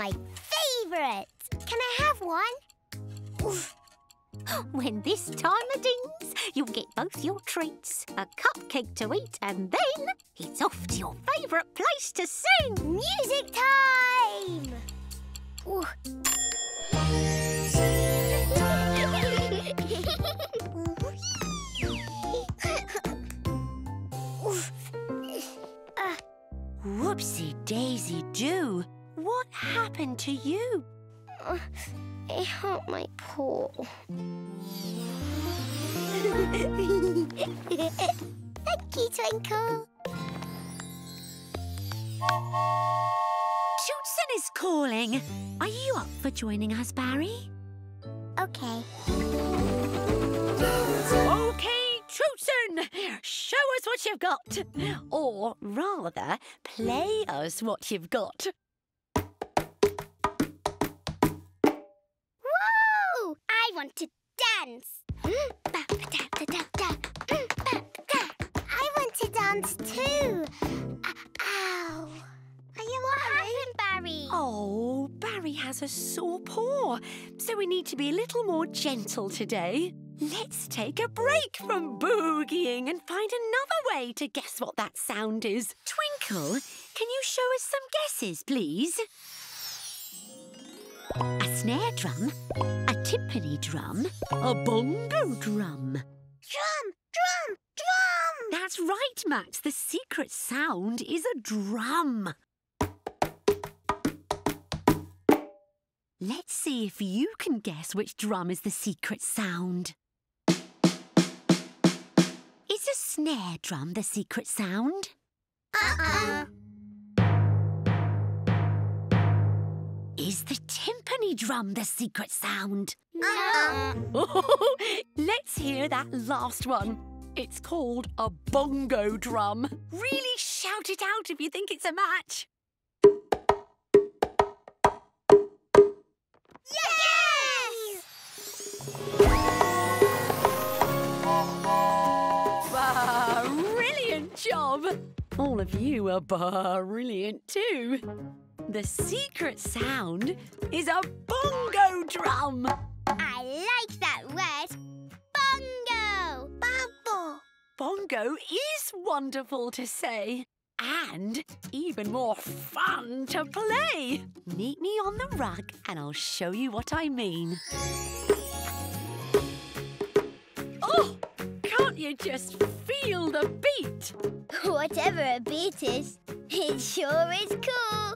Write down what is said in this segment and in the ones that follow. my favourite. Can I have one? Oof. When this timer dings, you'll get both your treats, a cupcake to eat, and then it's off to your favourite place to sing. Music time! Ooh. Whoopsie-daisy-doo! What happened to you? It hurt my paw. Thank you, Twinkle. Tootson is calling. Are you up for joining us, Bari? Okay. Okay, Truton, show us what you've got. Or rather, play us what you've got. Whoa! I want to dance. I want to dance too. Ow. Are you alright, Bari? Oh, Bari has a sore paw, so we need to be a little more gentle today. Let's take a break from boogieing and find another way to guess what that sound is. Twinkle, can you show us some guesses, please? A snare drum, a timpani drum, a bongo drum. Drum, drum, drum! That's right, Max. The secret sound is a drum. Let's see if you can guess which drum is the secret sound. Is a snare drum the secret sound? Uh-uh. Is the timpani drum the secret sound? Uh-uh. Oh, let's hear that last one. It's called a bongo drum. Really shout it out if you think it's a match. Job. All of you are brilliant too. The secret sound is a bongo drum. I like that word, bongo. Bubble. Bongo is wonderful to say and even more fun to play. Meet me on the rug and I'll show you what I mean. Oh! Can't you just feel the beat? Whatever a beat is, it sure is cool.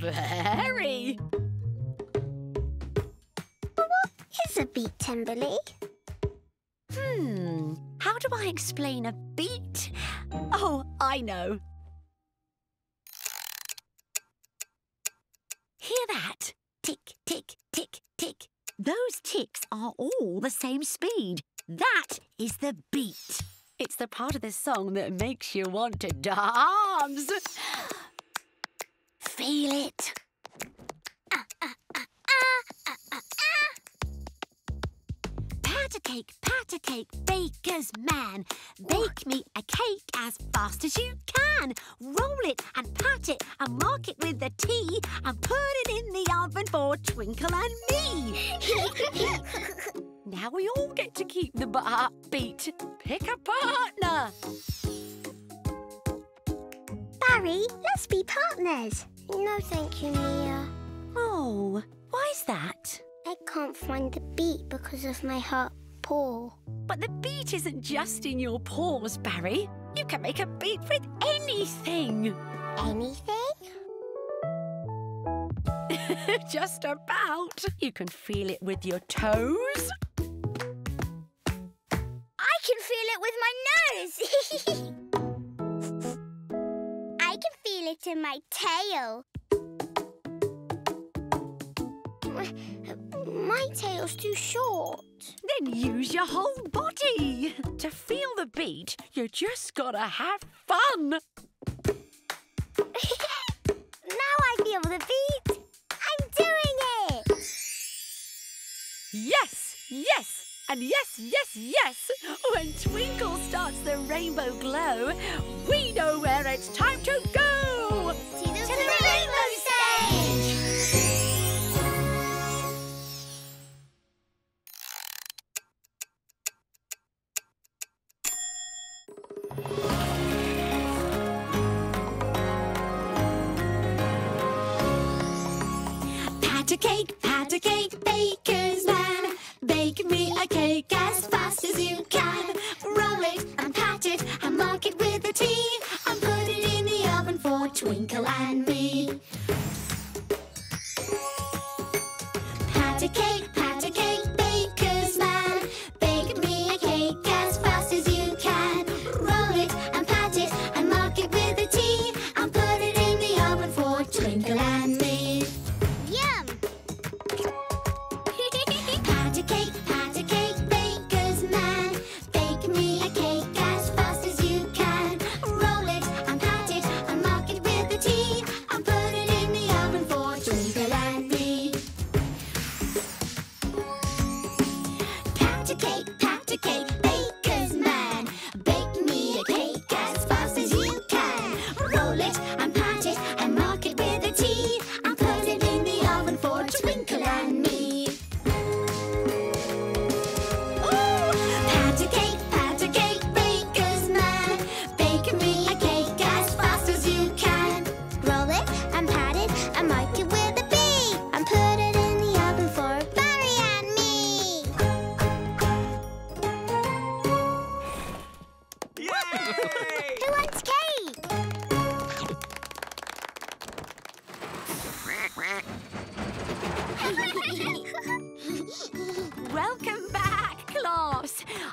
Very. Well, what is a beat, Timberly? How do I explain a beat? Oh, I know. Hear that? Tick, tick, tick, tick. Those ticks are all the same speed. That is the beat. It's the part of the song that makes you want to dance. Feel it. Pat-a-cake, baker's man. Bake me a cake as fast as you can. Roll it and pat it and mark it with a T and put it in the oven for Twinkle and me. Now we all get to keep the beat. Pick a partner. Bari, let's be partners. No, thank you, Mia. Oh, why's that? I can't find the beat because of my hurt paw. But the beat isn't just in your paws, Bari. You can make a beat with anything. Anything? Just about. You can feel it with your toes. I can feel it with my nose. I can feel it in my tail. My tail's too short. Then use your whole body. To feel the beat, you just gotta have fun. Now I feel the beat. I'm doing it. Yes, yes, and yes, yes, yes. When Twinkle starts the rainbow glow, we know where it's time to go. To the rainbow stage. Pat-a-Cake, baker's man. Bake me a cake as fast as you can. Roll it and pat it and mark it with a T, and put it in the oven for Twinkle and me. Pat-a-Cake, baker's man. Bake me a cake as fast as you can. Roll it and pat it and mark it with a T, and put it in the oven for Twinkle and me.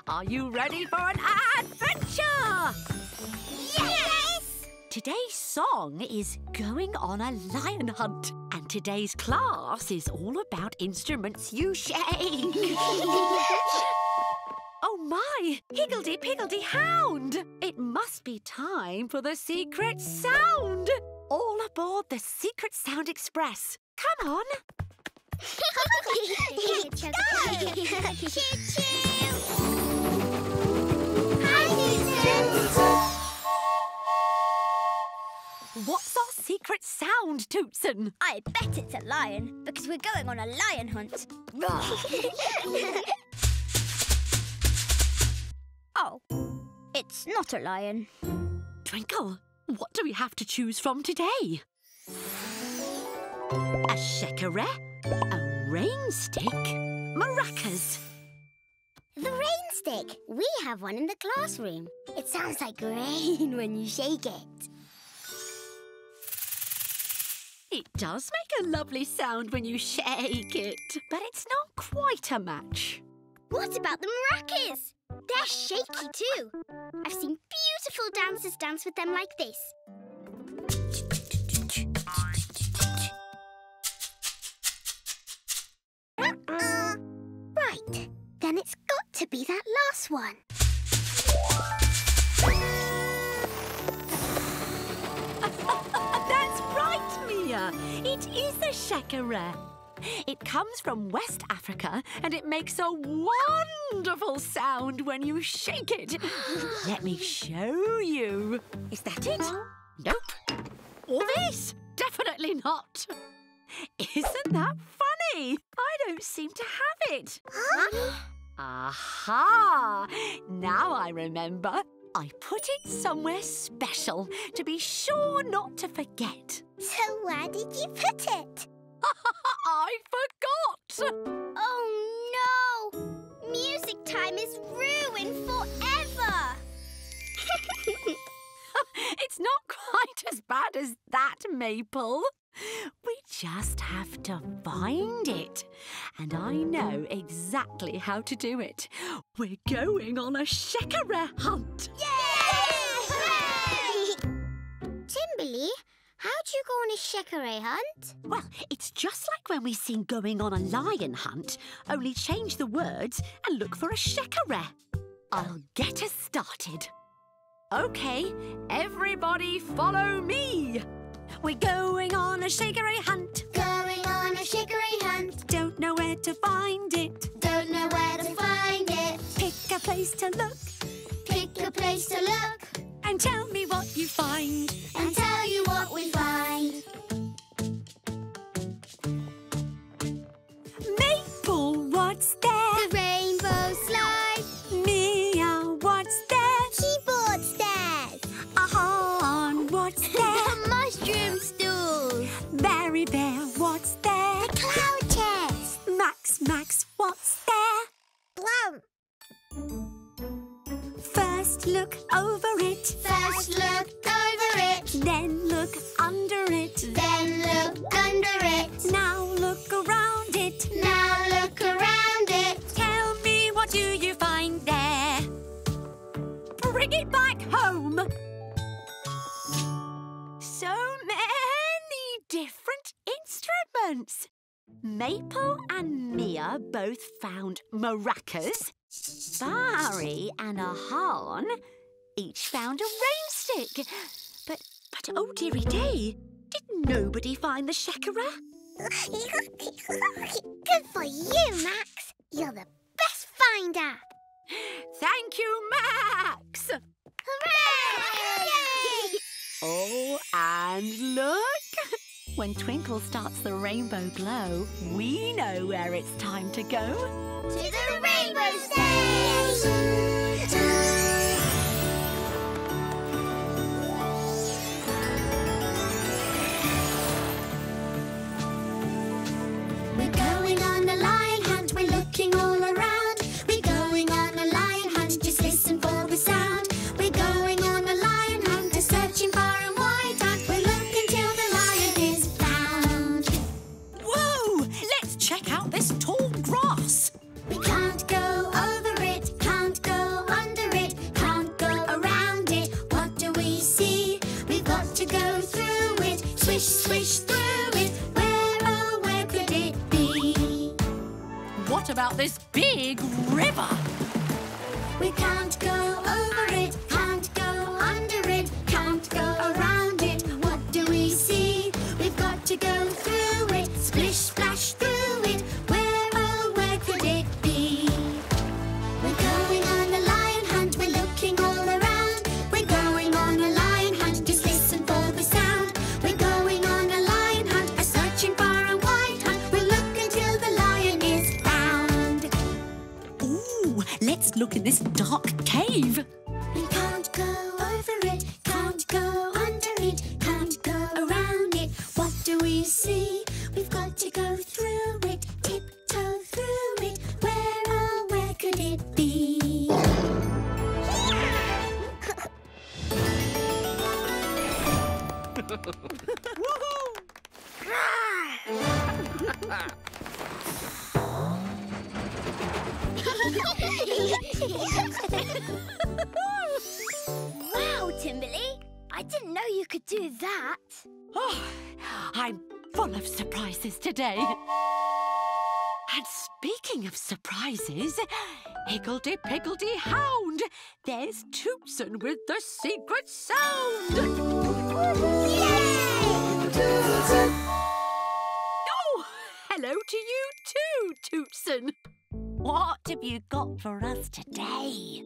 Are you ready for an adventure? Yes! Today's song is Going on a Lion Hunt, and today's class is all about instruments you shake. Oh my! Higgledy-piggledy hound! It must be time for the secret sound! All aboard the Secret Sound Express. Come on! Let's go! Choo-choo! What's our secret sound, Tootson? I bet it's a lion, because we're going on a lion hunt. Oh, it's not a lion. Twinkle, what do we have to choose from today? A shekere, a rain stick, maracas. The rain stick. We have one in the classroom. It sounds like rain when you shake it. It does make a lovely sound when you shake it, but it's not quite a match. What about the maracas? They're shaky too. I've seen beautiful dancers dance with them like this. Right. Then it's got to be that last one. That's right, Mia. It is a shekere. It comes from West Africa and it makes a wonderful sound when you shake it. Let me show you. Is that it? Nope. Or this? Definitely not. Isn't that funny? I don't seem to have it. Aha! Now I remember. I put it somewhere special to be sure not to forget. So where did you put it? I forgot! Oh no! Music Time is ruined forever! It's not quite as bad as that, Maple. We just have to find it. And I know exactly how to do it. We're going on a shekere hunt. Yay! Timberly, how do you go on a shekere hunt? Well, it's just like when we sing Going on a Lion Hunt, only change the words and look for a shekere. I'll get us started. OK, everybody follow me. We're going on a shekere hunt. Going on a shekere hunt. Don't know where to find it. Don't know where to find it. Pick a place to look. Pick a place to look. And tell me what you find. And tell you what we find. Maple, what's there? The rainbow slide. Mia, what's there? Keyboard's there. First look over it. First look over it. Then look under it. Then look under it. Now look around it. Now look around it. Tell me, what do you find there? Bring it back home. So many different instruments. Maple and Mia both found maracas. Bari and Ahan each found a rain stick. But oh dearie day, did nobody find the shekere? Good for you, Max. You're the best finder. Thank you, Max. Hooray! Oh, and look. When Twinkle starts the rainbow glow, we know where it's time to go. To the rainbow stage! We're going on a lion hunt, we're looking all around. We're going on a lion hunt, just listen for the sound. We're going on a lion hunt, searching far and wide out. We're looking till the lion is found. Whoa! Let's check out this tall grass. We can't go over it, can't go under it, can't go around it. What do we see? We've got to go through it. Swish, swish through it. Where, oh, where could it be? What about this big river? We can't go over it, can't go under it, can't go around it. What do we see? We've got to go through it. Splish, splash through it. Where, oh, where could it be? We're going on a lion hunt, we're looking all around. We're going on a lion hunt, just listen for the sound. We're going on a lion hunt, a searching far and wide hunt. We're looking till the lion is found. Ooh, let's look in this dark cave. We can't go over it, can't go under it, can't go around it. What do we see? We've got to go through it, tiptoe through it. Where, oh, where could it be? Wow, Timberly! I didn't know you could do that. Oh, I'm full of surprises today. And speaking of surprises, higgledy-piggledy hound, there's Tootson with the secret sound. Yay! Tootson! Oh, hello to you too, Tootson. What have you got for us today?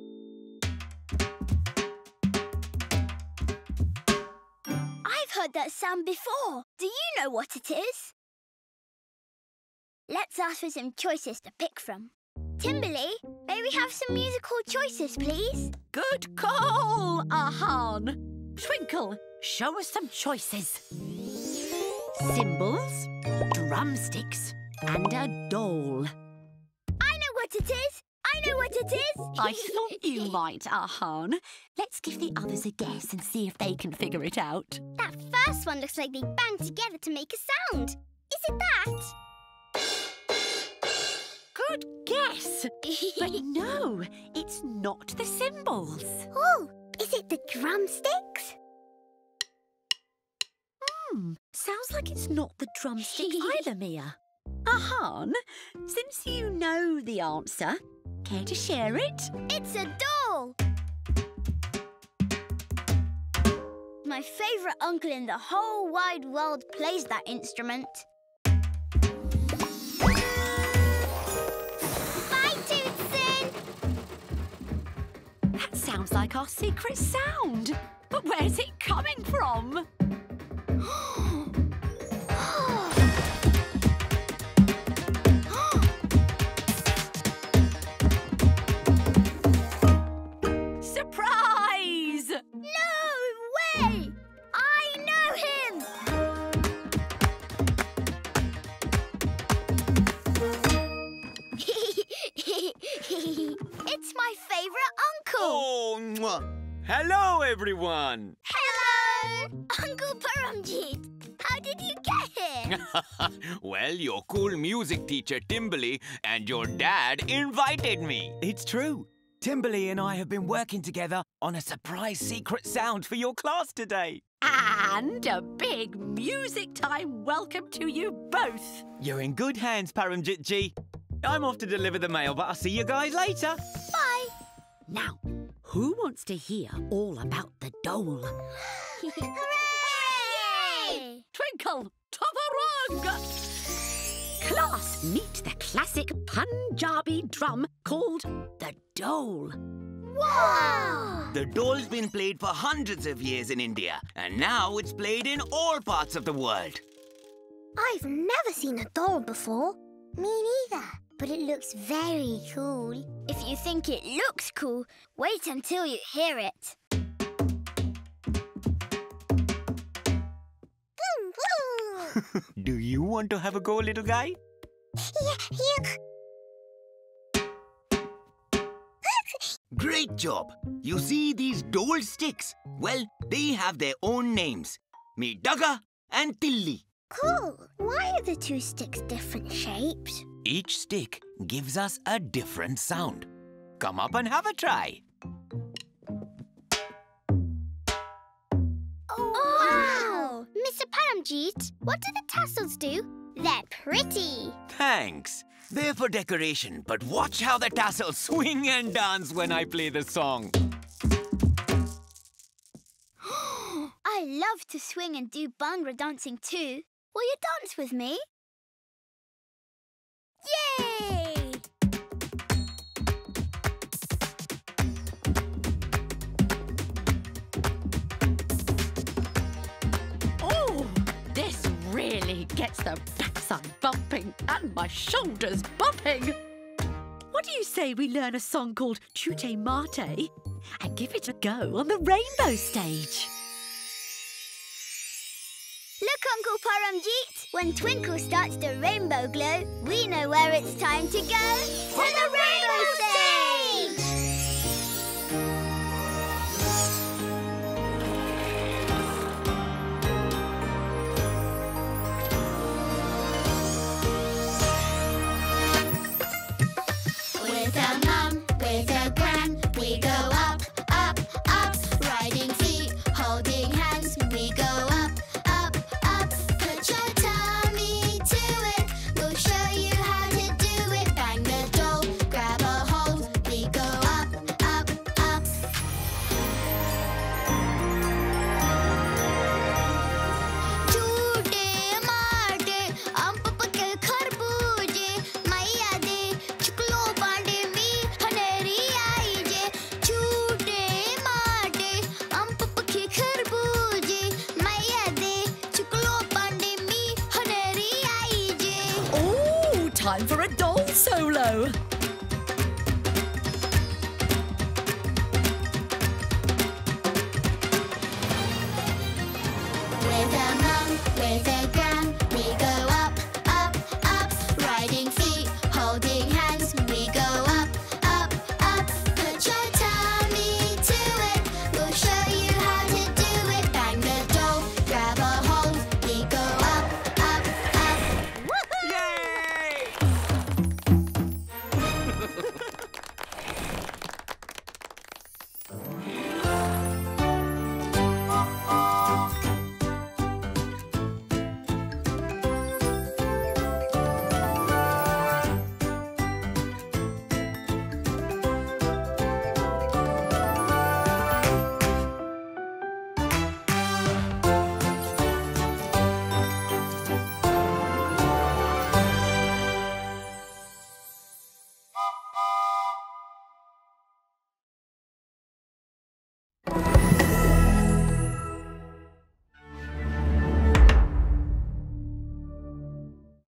I've heard that sound before. Do you know what it is? Let's ask for some choices to pick from. Timberly, may we have some musical choices, please? Good call, Ahan. Twinkle, show us some choices. Cymbals, drumsticks, and a dhol. I know what it is. I know what it is. I thought you might, Ahan. Let's give the others a guess and see if they can figure it out. That first one looks like they banged together to make a sound. Is it that? Good guess. But no, it's not the cymbals. Oh, is it the drumsticks? Sounds like it's not the drumsticks either, Mia. Ahan, since you know the answer, care to share it? It's a dhol! My favourite uncle in the whole wide world plays that instrument. Bye, Tootson! That sounds like our secret sound. But where's it coming from? It's my my favourite uncle. Oh, mwah. Hello, everyone. Hello. Uncle Paramjit, how did you get here? Well, your cool music teacher, Timberly, and your dad invited me. It's true. Timberly and I have been working together on a surprise secret sound for your class today. And a big Music Time welcome to you both. You're in good hands, Paramjitji. I'm off to deliver the mail, but I'll see you guys later. Bye. Now, who wants to hear all about the dhol? Hooray! Twinkle, Tabarang! Class, meet the classic Punjabi drum called the dhol. Wow! The dhol's been played for hundreds of years in India, and now it's played in all parts of the world. I've never seen a dhol before. Me neither. But it looks very cool. If you think it looks cool, wait until you hear it. Boom, boom. Do you want to have a go, little guy? Yeah. Great job! You see these dhol sticks? Well, they have their own names. Me Dugga and Tilly. Cool! Why are the two sticks different shapes? Each stick gives us a different sound. Come up and have a try. Mr. Paramjit, what do the tassels do? They're pretty. Thanks. They're for decoration, but watch how the tassels swing and dance when I play the song. I love to swing and do Bhangra dancing too. Will you dance with me? Yay! Really gets the backside bumping and my shoulders bumping. What do you say we learn a song called Chootay Maatay and give it a go on the rainbow stage? Look, Uncle Paramjit, when Twinkle starts the rainbow glow, we know where it's time to go. To the rainbow stage! With a gran, we go up, up, up, riding feet, holding hands, we go up, up, up. Put your tummy to it, we'll show you how to do it. Bang the dhol, grab a hold, we go up, up, up. Chootay Maatay, Pakke Kharboje, Maiya de Chuklo Pande. Time for a dhol.